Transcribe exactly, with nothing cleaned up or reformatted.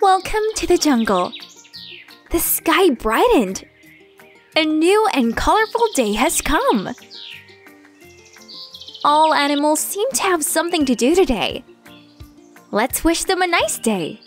Welcome to the jungle. The sky brightened. A new and colorful day has come. All animals seem to have something to do today. Let's wish them a nice day.